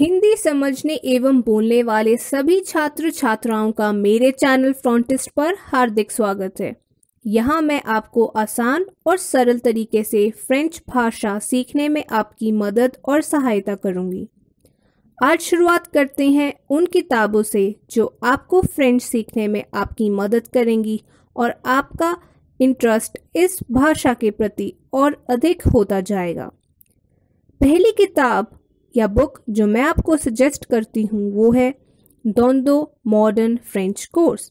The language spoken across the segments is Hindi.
हिंदी समझने एवं बोलने वाले सभी छात्र छात्राओं का मेरे चैनल फ्रॉन्टिस्ट पर हार्दिक स्वागत है। यहाँ मैं आपको आसान और सरल तरीके से फ्रेंच भाषा सीखने में आपकी मदद और सहायता करूँगी। आज शुरुआत करते हैं उन किताबों से जो आपको फ्रेंच सीखने में आपकी मदद करेंगी और आपका इंटरेस्ट इस भाषा के प्रति और अधिक होता जाएगा। पहली किताब या बुक जो मैं आपको सजेस्ट करती हूँ वो है डोंडो मॉडर्न फ्रेंच कोर्स।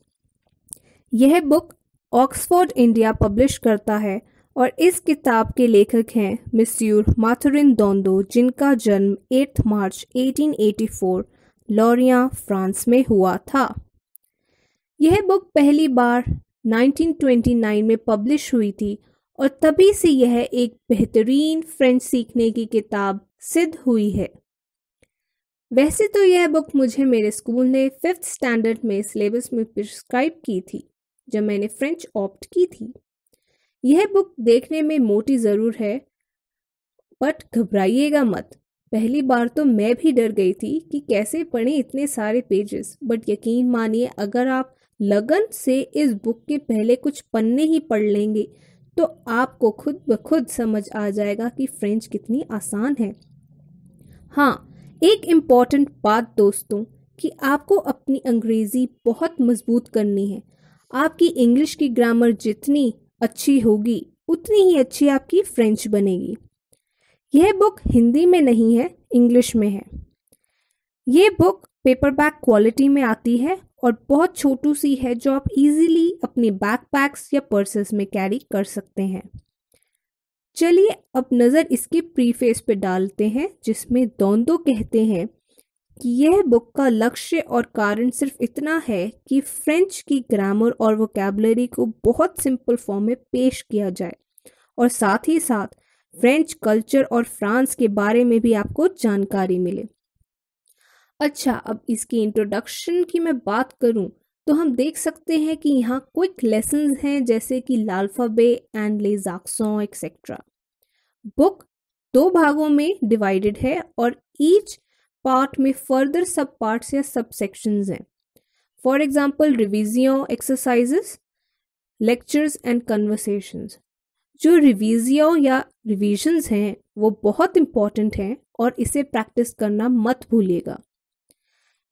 यह बुक ऑक्सफोर्ड इंडिया पब्लिश करता है और इस किताब के लेखक हैं मिस्यूर माथुरिन डोंडो, जिनका जन्म 8 मार्च 1884 लॉरियां, फ्रांस में हुआ था। यह बुक पहली बार 1929 में पब्लिश हुई थी और तभी से यह एक बेहतरीन फ्रेंच सीखने की किताब सिद्ध हुई है। वैसे तो यह बुक मुझे मेरे स्कूल ने 5th स्टैंडर्ड में सिलेबस में प्रिस्क्राइब की थी जब मैंने फ्रेंच ऑप्ट की थी। यह बुक देखने में मोटी ज़रूर है, बट घबराइएगा मत। पहली बार तो मैं भी डर गई थी कि कैसे पढ़ें इतने सारे पेजेस, बट यकीन मानिए अगर आप लगन से इस बुक के पहले कुछ पन्ने ही पढ़ लेंगे तो आपको खुद ब खुद समझ आ जाएगा कि फ्रेंच कितनी आसान है। हाँ, एक इम्पॉर्टेंट बात दोस्तों कि आपको अपनी अंग्रेज़ी बहुत मजबूत करनी है। आपकी इंग्लिश की ग्रामर जितनी अच्छी होगी उतनी ही अच्छी आपकी फ्रेंच बनेगी। यह बुक हिंदी में नहीं है, इंग्लिश में है। यह बुक पेपरबैक क्वालिटी में आती है और बहुत छोटू सी है जो आप इजीली अपने बैकपैक्स या पर्सेस में कैरी कर सकते हैं। चलिए अब नज़र इसके प्रीफेस पे डालते हैं, जिसमें डोंडो कहते हैं कि यह बुक का लक्ष्य और कारण सिर्फ इतना है कि फ्रेंच की ग्रामर और वोकैबुलरी को बहुत सिंपल फॉर्म में पेश किया जाए और साथ ही साथ फ्रेंच कल्चर और फ्रांस के बारे में भी आपको जानकारी मिले। अच्छा, अब इसकी इंट्रोडक्शन की मैं बात करूं तो हम देख सकते हैं कि यहाँ क्विक लेसन्स हैं जैसे कि लाल्फाबे एंड लेज एक्सॉन एक्सेट्रा। बुक दो भागों में डिवाइडेड है और ईच पार्ट में फर्दर सब पार्ट्स या सब सेक्शंस हैं। फॉर एग्जाम्पल रिविजियो एक्सरसाइजेस, लेक्चर्स एंड कन्वर्सेशंस। जो रिविजियो या रिविजन्स हैं वो बहुत इम्पॉर्टेंट हैं और इसे प्रैक्टिस करना मत भूलिएगा।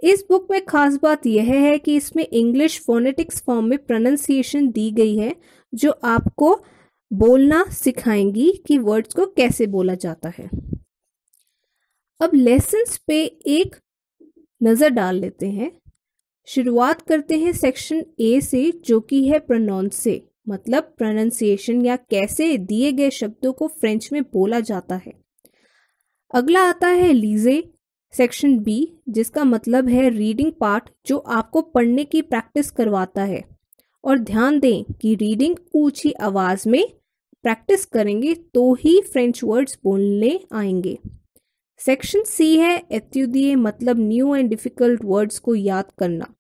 इस बुक में खास बात यह है कि इसमें इंग्लिश फोनेटिक्स फॉर्म में प्रोनाउंसिएशन दी गई है जो आपको बोलना सिखाएंगी कि वर्ड्स को कैसे बोला जाता है। अब लेसन्स पे एक नज़र डाल लेते हैं। शुरुआत करते हैं सेक्शन ए से जो कि है प्रोनाउंसे, मतलब प्रोनाउंसिएशन या कैसे दिए गए शब्दों को फ्रेंच में बोला जाता है। अगला आता है लीजे सेक्शन बी, जिसका मतलब है रीडिंग पार्ट जो आपको पढ़ने की प्रैक्टिस करवाता है। और ध्यान दें कि रीडिंग ऊंची आवाज़ में प्रैक्टिस करेंगे तो ही फ्रेंच वर्ड्स बोलने आएंगे। सेक्शन सी है एतुदिए, मतलब न्यू एंड डिफ़िकल्ट वर्ड्स को याद करना।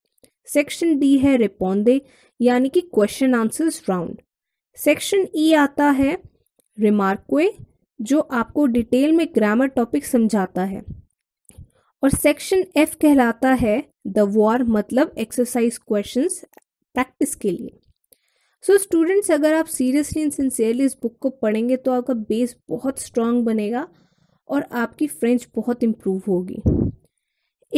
सेक्शन डी है रेपोंडे, यानी कि question answers round. Section E आता है रिमार्क्वे, जो आपको डिटेल में ग्रामर टॉपिक समझाता है। और सेक्शन एफ कहलाता है द वॉर, मतलब एक्सरसाइज क्वेश्चंस प्रैक्टिस के लिए। सो स्टूडेंट्स, अगर आप सीरियसली एंड सिंसियरली इस बुक को पढ़ेंगे तो आपका बेस बहुत स्ट्रांग बनेगा और आपकी फ्रेंच बहुत इम्प्रूव होगी।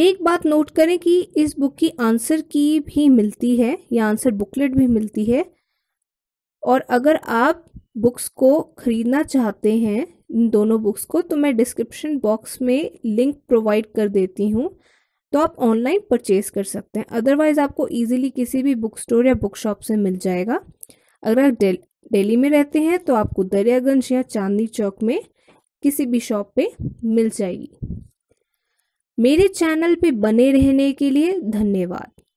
एक बात नोट करें कि इस बुक की आंसर की भी मिलती है या आंसर बुकलेट भी मिलती है, और अगर आप बुक्स को खरीदना चाहते हैं, इन दोनों बुक्स को, तो मैं डिस्क्रिप्शन बॉक्स में लिंक प्रोवाइड कर देती हूँ, तो आप ऑनलाइन परचेज कर सकते हैं। अदरवाइज़ आपको इजीली किसी भी बुक स्टोर या बुक शॉप से मिल जाएगा। अगर आप दिल्ली में रहते हैं तो आपको दरियागंज या चांदनी चौक में किसी भी शॉप पे मिल जाएगी। मेरे चैनल पे बने रहने के लिए धन्यवाद।